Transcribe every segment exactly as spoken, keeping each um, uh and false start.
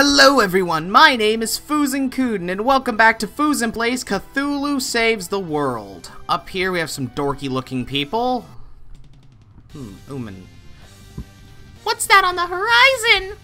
Hello everyone, my name is Fuzen Kuden, and welcome back to Fuzen Place, Cthulhu Saves the World. Up here we have some dorky looking people. Hmm, ooman. What's that on the horizon?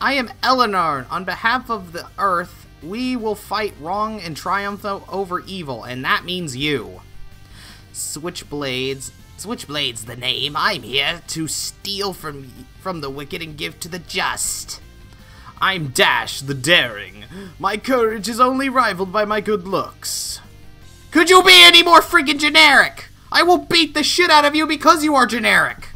I am Eleanor. On behalf of the Earth, we will fight wrong and triumph over evil, and that means you. Switchblades. Switchblades the name. I'm here to steal from, from the wicked and give to the just. I'm Dash the Daring. My courage is only rivaled by my good looks. Could you be any more freaking generic? I will beat the shit out of you because you are generic.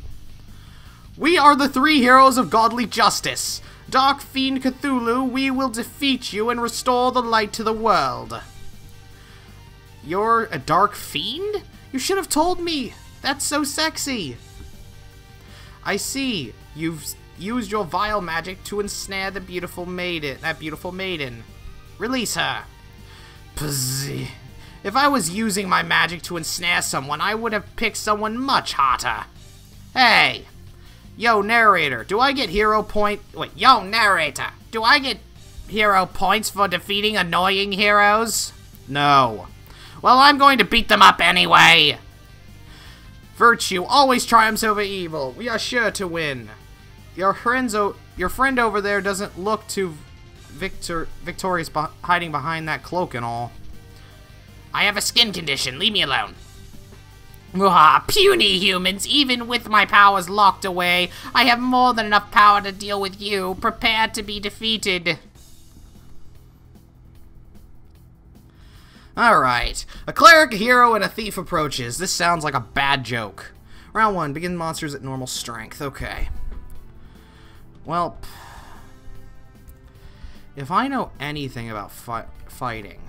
We are the three heroes of godly justice. Dark Fiend Cthulhu, we will defeat you and restore the light to the world. You're a dark fiend? You should have told me. That's so sexy. I see. You've used your vile magic to ensnare the beautiful maiden. That beautiful maiden. Release her. Pzz. If I was using my magic to ensnare someone, I would have picked someone much hotter. Hey, yo narrator, do I get hero point? Wait, yo narrator, do I get hero points for defeating annoying heroes? No. Well, I'm going to beat them up anyway. Virtue always triumphs over evil. We are sure to win. Your friends, o your friend over there doesn't look too victor victorious, be hiding behind that cloak and all. I have a skin condition. Leave me alone. Ah, puny humans! Even with my powers locked away, I have more than enough power to deal with you. Prepare to be defeated. Alright. A cleric, a hero, and a thief approaches. This sounds like a bad joke. Round one. Begin monsters at normal strength. Okay. Well, if I know anything about fi fighting,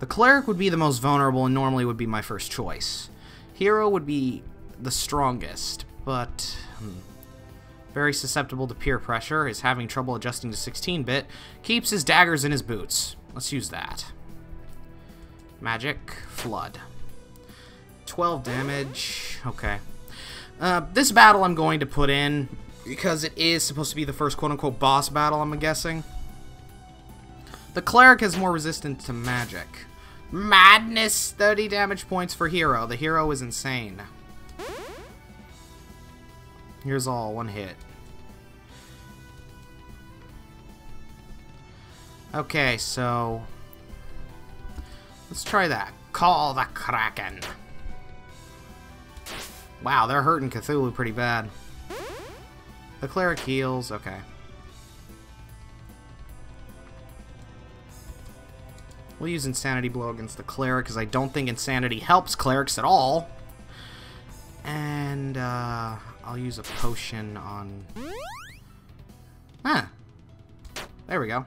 the cleric would be the most vulnerable and normally would be my first choice. Hero would be the strongest, but hmm, very susceptible to peer pressure, is having trouble adjusting to sixteen bit, keeps his daggers in his boots. Let's use that. Magic, flood. twelve damage, okay. Uh, this battle I'm going to put in, because it is supposed to be the first quote-unquote boss battle, I'm guessing. The cleric is more resistant to magic. Madness! thirty damage points for hero. The hero is insane. Here's all, one hit. Okay, so let's try that. Call the Kraken. Wow, they're hurting Cthulhu pretty bad. The cleric heals, okay. We'll use Insanity Blow against the cleric, because I don't think Insanity helps clerics at all. And, uh, I'll use a potion on... Huh. There we go.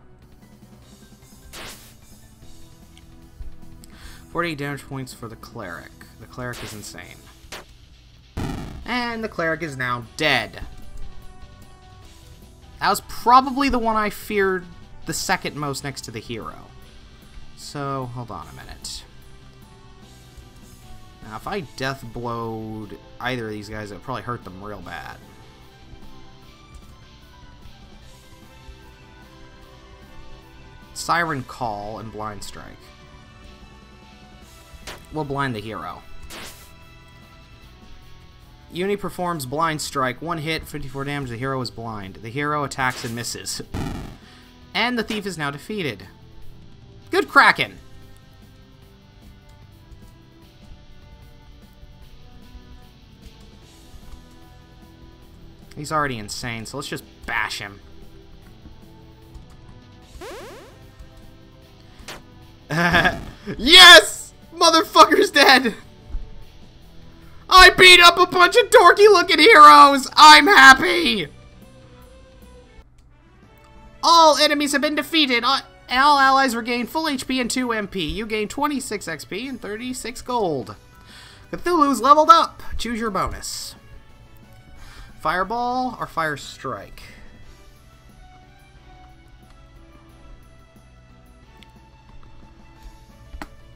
forty-eight damage points for the cleric. The cleric is insane. And the cleric is now dead. That was probably the one I feared the second most next to the hero. So, hold on a minute. Now, if I death blowed either of these guys, it would probably hurt them real bad. Siren Call and Blind Strike. We'll blind the hero. Uni performs Blind Strike. One hit, fifty-four damage. The hero is blind. The hero attacks and misses. And the thief is now defeated. Good Kraken! He's already insane, so let's just bash him. Yes! Motherfucker's dead! I beat up a bunch of dorky-looking heroes! I'm happy! All enemies have been defeated! I All allies regain full H P and two M P. You gain twenty-six X P and thirty-six gold. Cthulhu's leveled up. Choose your bonus. Fireball or Fire Strike?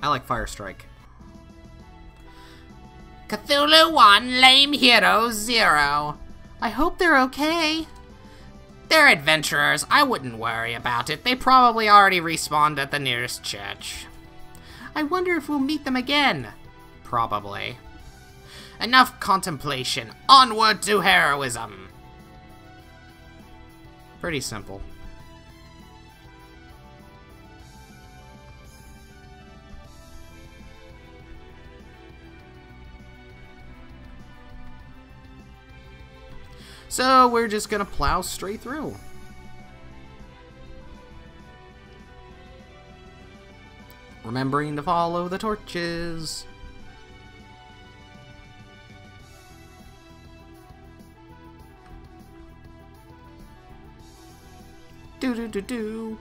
I like Fire Strike. Cthulhu one, lame hero zero. I hope they're okay. They're adventurers, I wouldn't worry about it. They probably already respawned at the nearest church. I wonder if we'll meet them again. Probably. Enough contemplation. Onward to heroism. Pretty simple. So we're just gonna plow straight through. Remembering to follow the torches. Do do do do.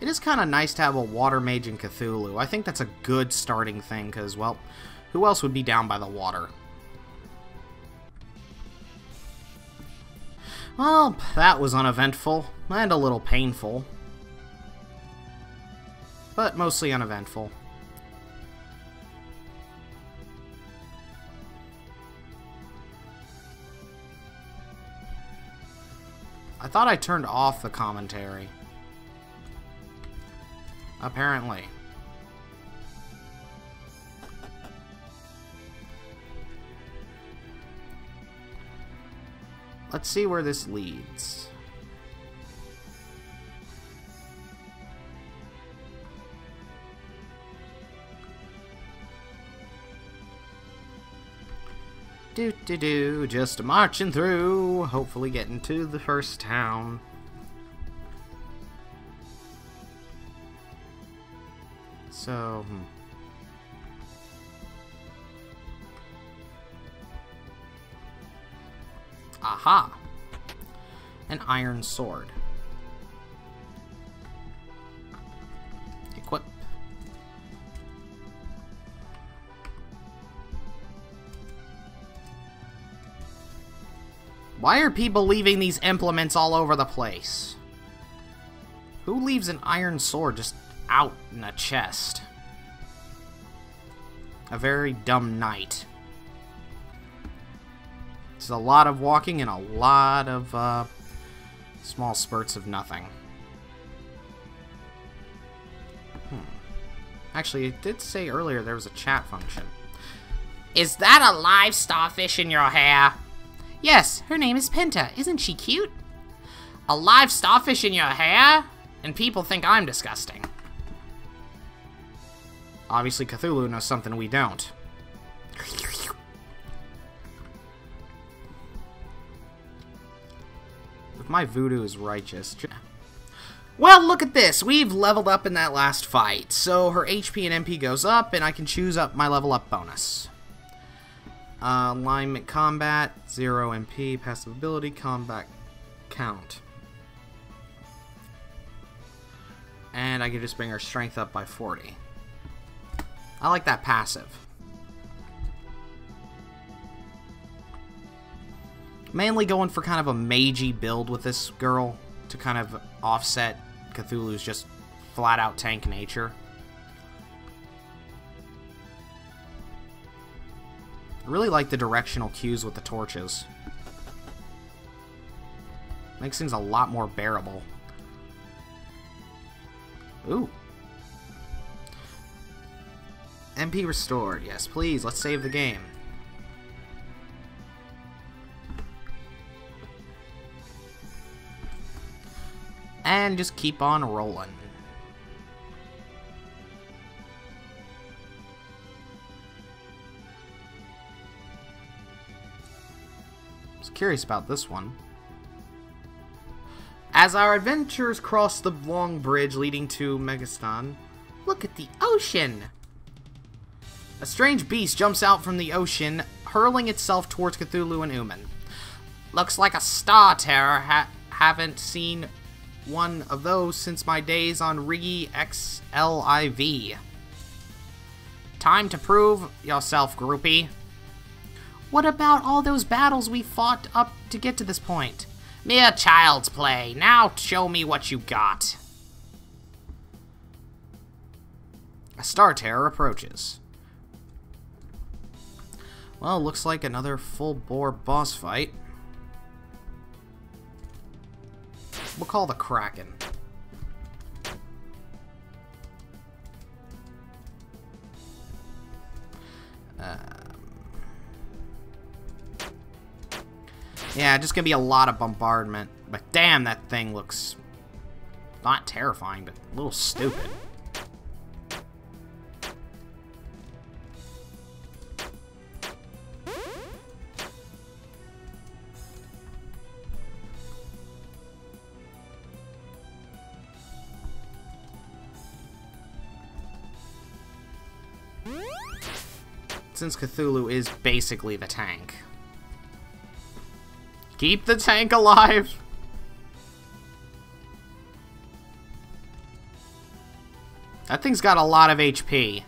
It is kind of nice to have a water mage in Cthulhu. I think that's a good starting thing because, well, who else would be down by the water? Well, that was uneventful, and a little painful, but mostly uneventful. I thought I turned off the commentary. Apparently. Let's see where this leads. Do do do, just marching through, hopefully getting to the first town. So, hmm. Aha! An iron sword. Equip. Why are people leaving these implements all over the place? Who leaves an iron sword just out in a chest? A very dumb knight. It's a lot of walking and a lot of uh, small spurts of nothing. Hmm. Actually, it did say earlier there was a chat function. Is that a live starfish in your hair? Yes, her name is Pinta. Isn't she cute? A live starfish in your hair? And people think I'm disgusting. Obviously, Cthulhu knows something we don't. My voodoo is righteous. Well, look at this. We've leveled up in that last fight. So her H P and M P goes up, and I can choose up my level up bonus. Uh, alignment combat, zero M P, passive ability, combat count. And I can just bring her strength up by forty. I like that passive. Mainly going for kind of a magey build with this girl to kind of offset Cthulhu's just flat-out tank nature. I really like the directional cues with the torches. Makes things a lot more bearable. Ooh. M P restored. Yes, please. Let's save the game. And just keep on rolling. I was curious about this one. As our adventurers cross the long bridge leading to Megastan, look at the ocean! A strange beast jumps out from the ocean, hurling itself towards Cthulhu and Uman. Looks like a Star Terror. Ha haven't seen one of those since my days on Riggy X L I V. Time to prove yourself, groupie. What about all those battles we fought up to get to this point? Mere child's play. Now show me what you got. A Star Terror approaches. Well, looks like another full-bore boss fight. We'll call the Kraken. Yeah, just gonna be a lot of bombardment. But damn, that thing looks not terrifying, but a little stupid. Since Cthulhu is basically the tank. Keep the tank alive! That thing's got a lot of H P.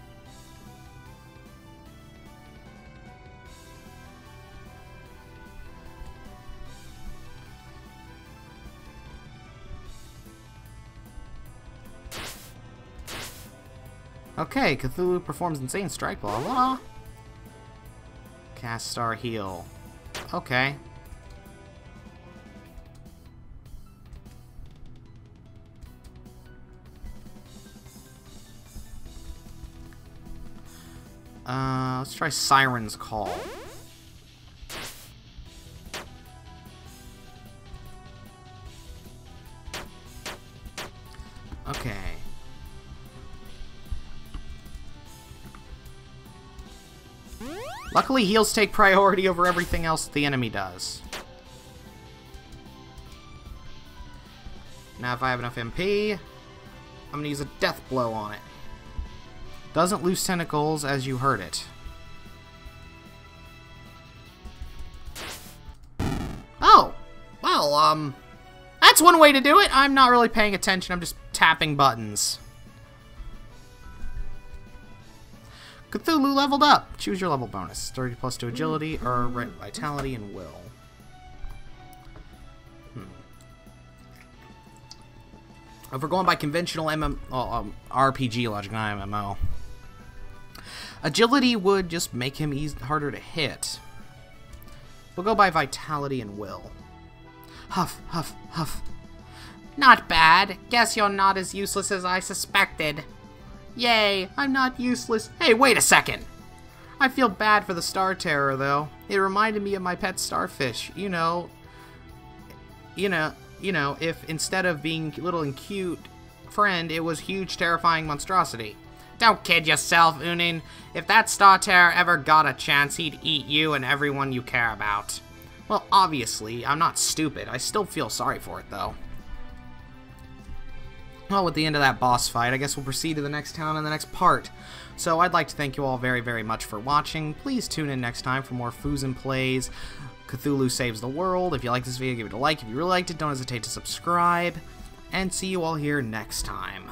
Okay, Cthulhu performs insane strike, blah blah. Cast Star Heal. Okay. Uh, let's try Siren's Call. Okay. Luckily, heals take priority over everything else the enemy does. Now, if I have enough M P, I'm gonna use a Death Blow on it. Doesn't lose tentacles as you heard it. Oh! Well, um... that's one way to do it! I'm not really paying attention, I'm just tapping buttons. Cthulhu leveled up! Choose your level bonus. thirty plus to agility, or vitality, and will. Hmm. If we're going by conventional M M O, oh, um, R P G logic, not M M O. Agility would just make him easy, harder to hit. We'll go by vitality and will. Huff, huff, huff. Not bad. Guess you're not as useless as I suspected. Yay, I'm not useless. Hey, wait a second. I feel bad for the Star Terror, though. It reminded me of my pet starfish. You know, you know, you know, if instead of being little and cute friend, it was huge, terrifying monstrosity. Don't kid yourself, Unin. If that Star Terror ever got a chance, he'd eat you and everyone you care about. Well, obviously, I'm not stupid. I still feel sorry for it, though. Well, with the end of that boss fight, I guess we'll proceed to the next town and the next part. So I'd like to thank you all very, very much for watching. Please tune in next time for more Fuzen Plays, Cthulhu Saves the World. If you like this video, give it a like. If you really liked it, don't hesitate to subscribe. And see you all here next time.